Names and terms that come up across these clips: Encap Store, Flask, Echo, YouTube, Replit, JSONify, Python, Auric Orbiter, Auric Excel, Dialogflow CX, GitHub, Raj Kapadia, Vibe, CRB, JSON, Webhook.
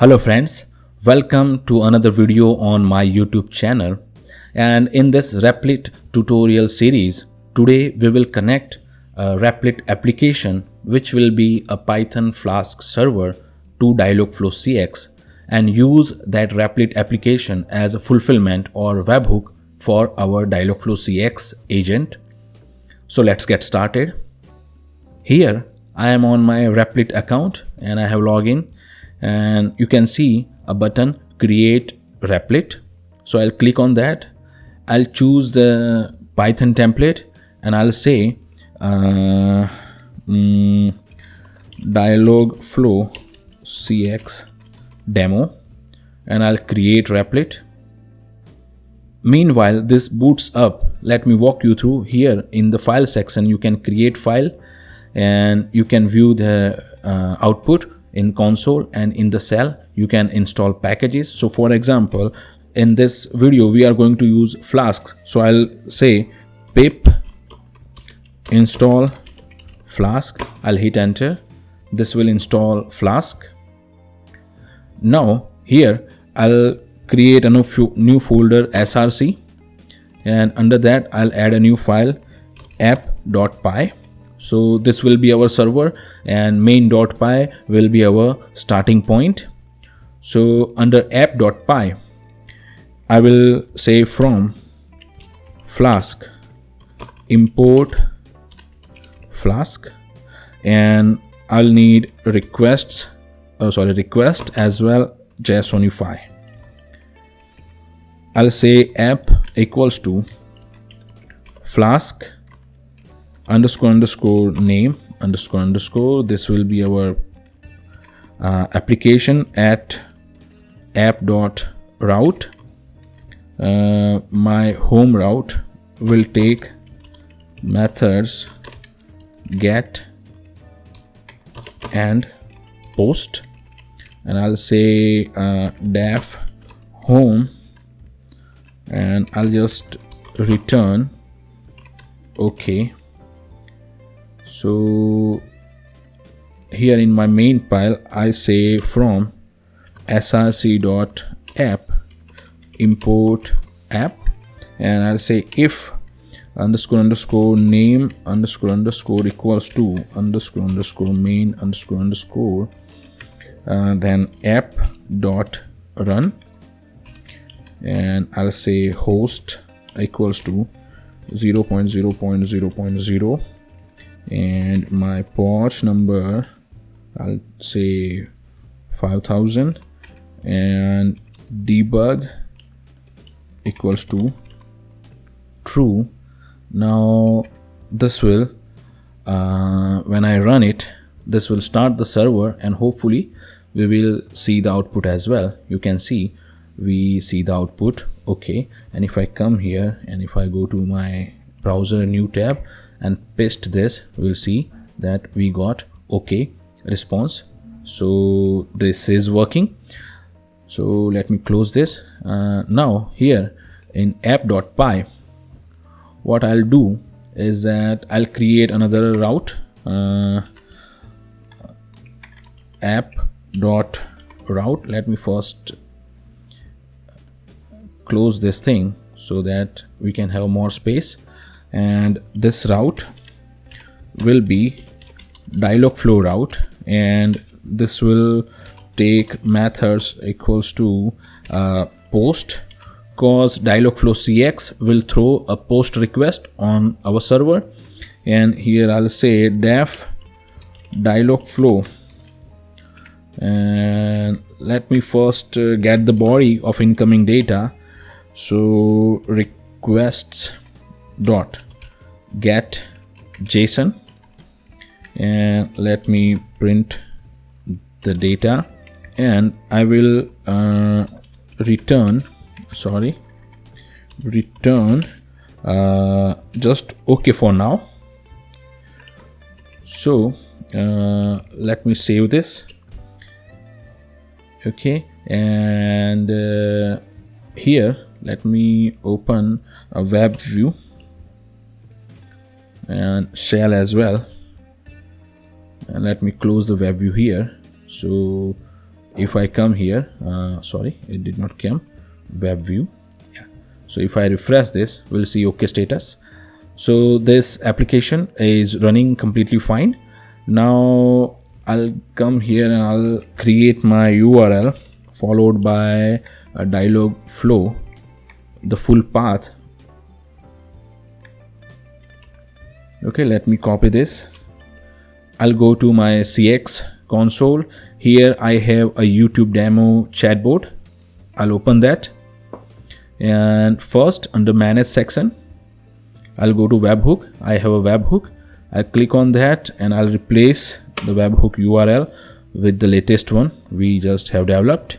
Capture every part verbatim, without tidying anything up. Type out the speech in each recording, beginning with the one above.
Hello friends, welcome to another video on my YouTube channel, and in this Replit tutorial series today we will connect a Replit application which will be a Python Flask server to Dialogflow C X and use that Replit application as a fulfillment or webhook for our Dialogflow C X agent. So let's get started. Here I am on my Replit account and I have logged in. And you can see a button create Replit. So I'll click on that. I'll choose the Python template and I'll say uh, mm, Dialogflow C X demo and I'll create Replit. Meanwhile, this boots up. Let me walk you through here in the file section. You can create file and you can view the uh, output in console, and in the cell you can install packages. So for example, in this video we are going to use Flask, so I'll say pip install Flask. I'll hit enter. This will install Flask. Now here I'll create a new folder src, and under that I'll add a new file app.py. So this will be our server and main.py will be our starting point. So under app.py, I will say from Flask import Flask, and I'll need requests, oh sorry, request as well JSONify. I'll say app equals to Flask underscore underscore name underscore underscore. This will be our uh, application at app dot route. Uh, my home route will take methods get and post, and I'll say uh, def home, and I'll just return okay. So here in my main pile I say from src.app import app, and I'll say if underscore underscore name underscore underscore equals to underscore underscore main underscore underscore uh, then app dot run, and I'll say host equals to zero dot zero dot zero dot zero, and my port number I'll say five thousand, and debug equals to true. Now this will uh, when I run it, this will start the server and hopefully we will see the output as well. You can see we see the output okay. And if I come here and if I go to my browser new tab and paste this, we'll see that we got okay response. So this is working. So let me close this. Uh, now here in app.py, what I'll do is that I'll create another route uh, app.route. Let me first close this thing so that we can have more space. And this route will be Dialogflow route, and this will take methods equals to uh, post, cause Dialogflow C X will throw a post request on our server. And here I'll say def Dialogflow, and let me first uh, get the body of incoming data. So requests dot get JSON, and let me print the data, and I will uh, return sorry return uh, just okay for now. So uh, let me save this okay, and uh, here let me open a web view and shell as well, and let me close the web view here. So if I come here, uh, sorry, it did not come, web view. Yeah. So if I refresh this, we'll see OK status. So this application is running completely fine. Now I'll come here and I'll create my U R L followed by a dialog flow, the full path. Okay, let me copy this. I'll go to my C X console. Here I have a YouTube demo chatbot. I'll open that. And first, under manage section, I'll go to webhook. I have a webhook. I'll click on that and I'll replace the webhook U R L with the latest one we just have developed.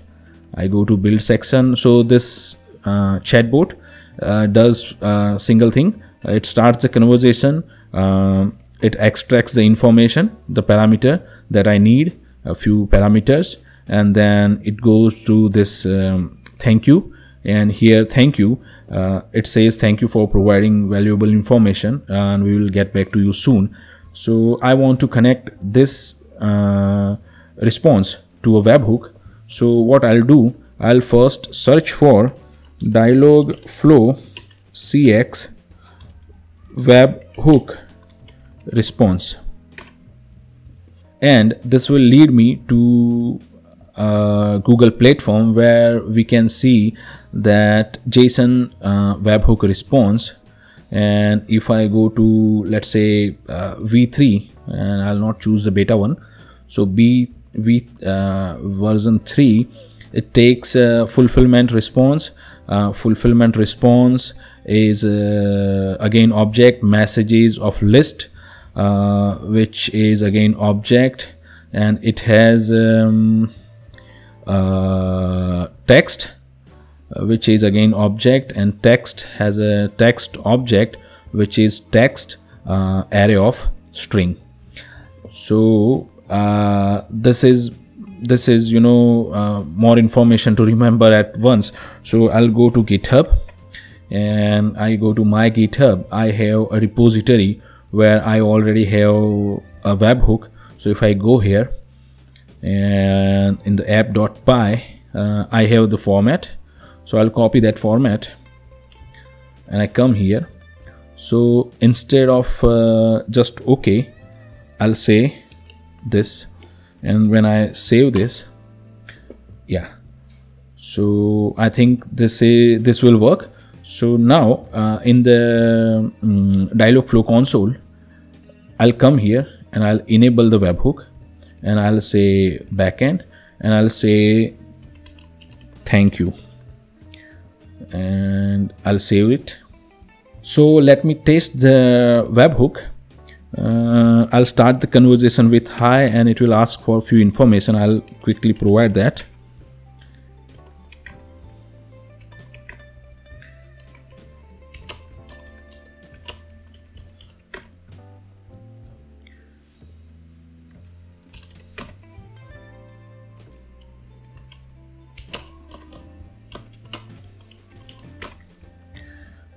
I go to build section. So this uh, chatbot uh, does a single thing. It starts a conversation. Um, it extracts the information, the parameter that I need, a few parameters, and then it goes to this um, thank you. And here, thank you, uh, it says thank you for providing valuable information and we will get back to you soon. So I want to connect this uh, response to a webhook. So what I'll do, I'll first search for Dialogflow C X webhook response, and this will lead me to uh, Google platform where we can see that JSON uh, webhook response. And if I go to, let's say, uh, v three, and I'll not choose the beta one, so b v uh, version three, it takes a fulfillment response. Uh, fulfillment response is uh, again object messages of list, uh, which is again object, and it has um, uh, text, which is again object, and text has a text object, which is text uh, array of string. So uh, this is this is you know uh, more information to remember at once. So I'll go to GitHub and I go to my GitHub. I have a repository where I already have a webhook. So if I go here and in the app.py, uh, I have the format. So I'll copy that format and I come here. So instead of uh, just OK, I'll say this. And when I save this, yeah, so I think this is, this will work. So now uh, in the um, Dialogflow console, I'll come here and I'll enable the webhook and I'll say backend and I'll say thank you. And I'll save it. So let me test the webhook. Uh, I'll start the conversation with hi and it will ask for a few information. I'll quickly provide that.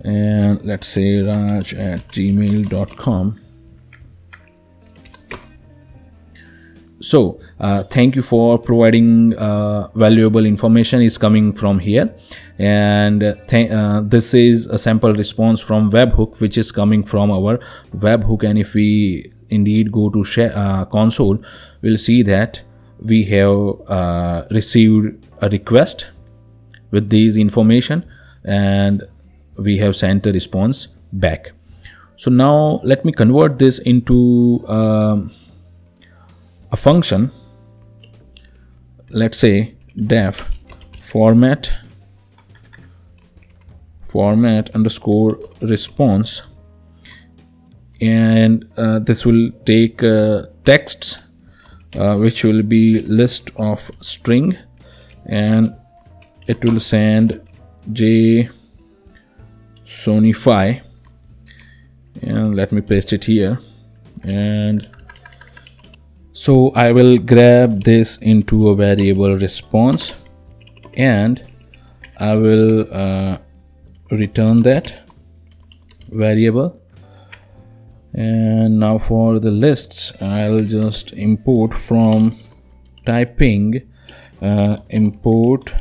And let's say Raj at gmail dot com. So uh, thank you for providing uh, valuable information is coming from here, and th uh, this is a sample response from webhook, which is coming from our webhook. And if we indeed go to share, uh, console, we'll see that we have uh, received a request with these information and we have sent a response back. So now let me convert this into um, a function. Let's say def format format underscore response, and uh, this will take uh, texts uh, which will be list of string, and it will send J sonify, and let me paste it here. And so I will grab this into a variable response and I will uh, return that variable. And now for the lists, I'll just import from typing uh, import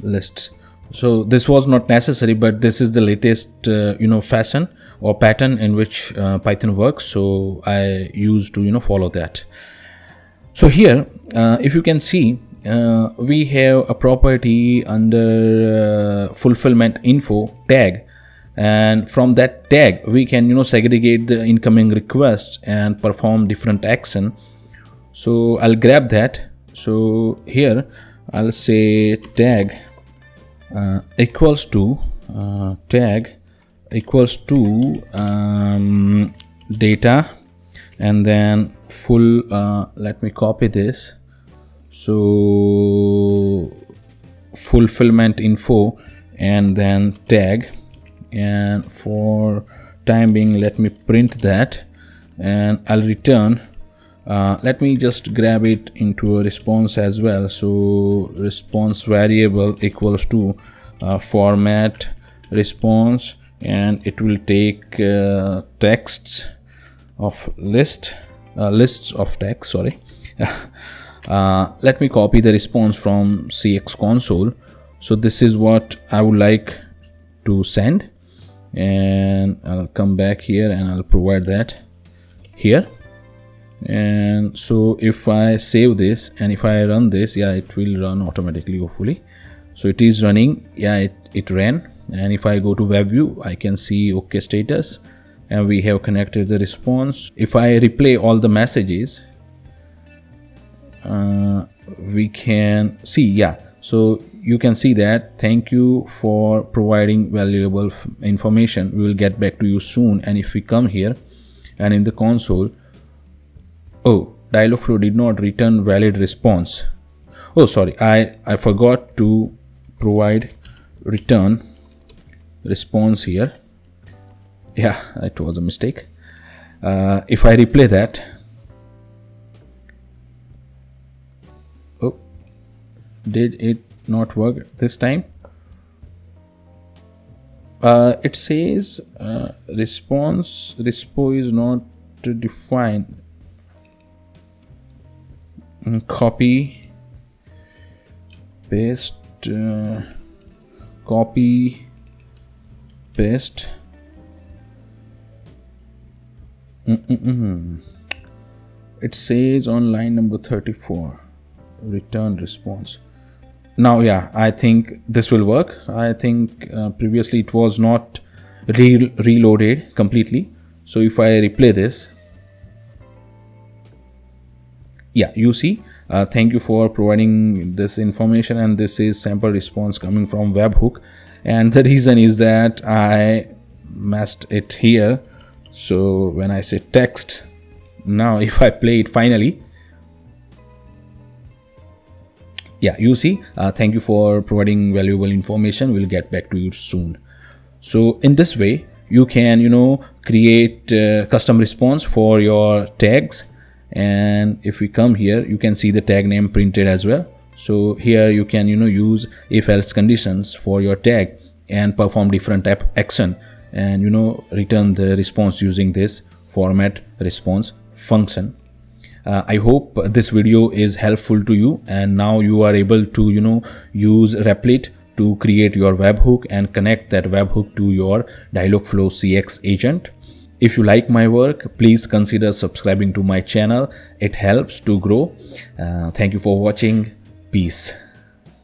lists. So this was not necessary, but this is the latest uh, you know fashion or pattern in which uh, Python works, so I used to you know follow that. So here uh, if you can see, uh, we have a property under uh, fulfillment info tag, and from that tag we can you know segregate the incoming requests and perform different action. So I'll grab that. So here I'll say tag uh, equals to uh, tag equals to um, data, and then full uh, let me copy this. So fulfillment info and then tag, and for time being let me print that, and I'll return uh, let me just grab it into a response as well. So response variable equals to uh, format response, and it will take uh, texts of list uh, lists of text, sorry. Uh, let me copy the response from C X console. So this is what I would like to send, and I'll come back here and I'll provide that here. And so if I save this and if I run this, yeah, it will run automatically, hopefully. So it is running. Yeah, it, it ran. And if I go to web view, I can see okay status, and we have connected the response. If I replay all the messages, uh, we can see, yeah, so you can see that thank you for providing valuable information, we will get back to you soon. And if we come here and in the console, oh, Dialogflow did not return valid response. Oh, sorry, I, I forgot to provide return response here. Yeah, it was a mistake. Uh, if I replay that, oh, did it not work this time? Uh, it says uh, response respo is not defined. Copy, paste, uh, copy, paste. Mm-mm-mm. It says on line number thirty-four, return response. Now, yeah, I think this will work. I think uh, previously it was not re reloaded completely. So if I replay this, yeah, you see, uh, thank you for providing this information, and this is sample response coming from webhook. And the reason is that I messed it here. So when I say text, now if I play it finally, yeah, you see, uh, thank you for providing valuable information, we'll get back to you soon. So in this way, you can, you know, create uh, custom response for your tags. And if we come here, you can see the tag name printed as well. So here you can, you know, use if else conditions for your tag and perform different app action, and you know return the response using this format response function. uh, I hope this video is helpful to you, and now you are able to you know use Replit to create your webhook and connect that webhook to your Dialogflow C X agent. If you like my work, please consider subscribing to my channel, it helps to grow. Uh, thank you for watching. Peace.